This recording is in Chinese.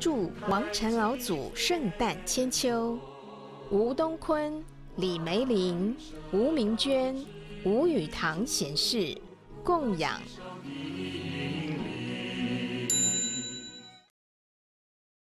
著王禅老祖圣诞千秋，吴东坤、李梅林、吴明娟、吴语堂贤士供养。